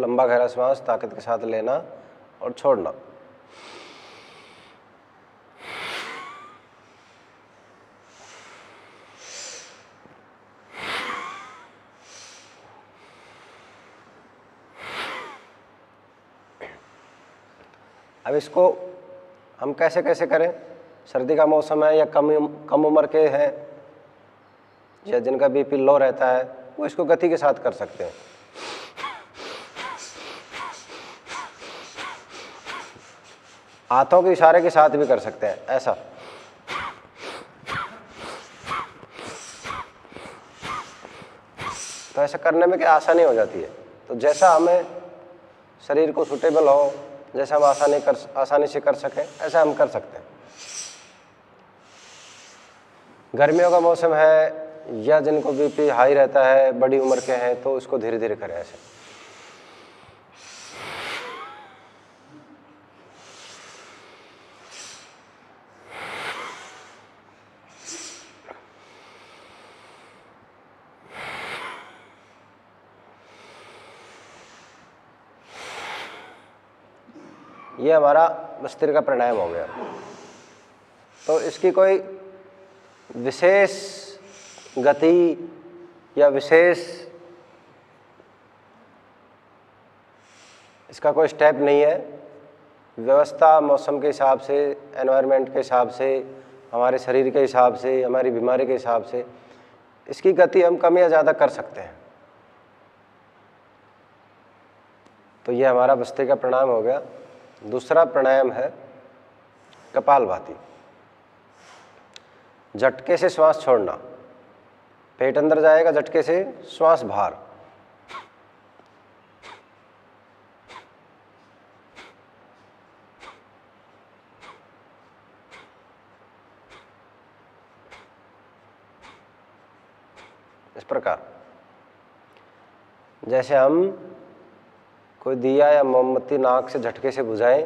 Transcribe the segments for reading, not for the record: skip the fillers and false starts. लंबा गहरा श्वास ताकत के साथ लेना और छोड़ना। अब इसको हम कैसे कैसे करें? सर्दी का मौसम है या कम उम्र के हैं या जिनका बीपी लो रहता है वो इसको गति के साथ कर सकते हैं। हाथों के इशारे के साथ भी कर सकते हैं ऐसा। तो ऐसा करने में क्या आसानी हो जाती है। तो जैसा हमें शरीर को सूटेबल हो, जैसा हम आसानी से कर सकें ऐसा हम कर सकते हैं। गर्मियों का मौसम है या जिनको बीपी हाई रहता है, बड़ी उम्र के हैं, तो उसको धीरे धीरे करें ऐसे। ये हमारा बस्ती का प्राणायाम हो गया। तो इसकी कोई विशेष गति या विशेष इसका कोई स्टेप नहीं है। व्यवस्था मौसम के हिसाब से, एनवायरनमेंट के हिसाब से, हमारे शरीर के हिसाब से, हमारी बीमारी के हिसाब से इसकी गति हम कम या ज़्यादा कर सकते हैं। तो ये हमारा बस्ती का प्राणायाम हो गया। दूसरा प्राणायाम है कपालभाति। झटके से श्वास छोड़ना, पेट अंदर जाएगा, झटके से श्वास बाहर। इस प्रकार जैसे हम कोई दिया या मोमबत्ती नाक से झटके से बुझाएं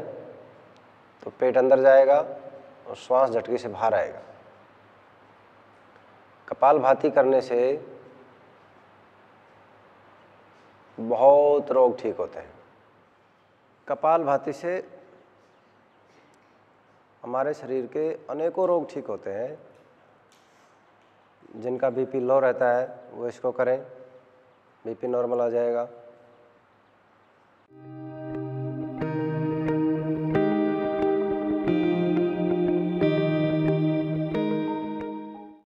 तो पेट अंदर जाएगा और श्वास झटके से बाहर आएगा। कपालभाति करने से बहुत रोग ठीक होते हैं। कपालभाति से हमारे शरीर के अनेकों रोग ठीक होते हैं। जिनका बीपी लो रहता है वो इसको करें, बीपी नॉर्मल आ जाएगा।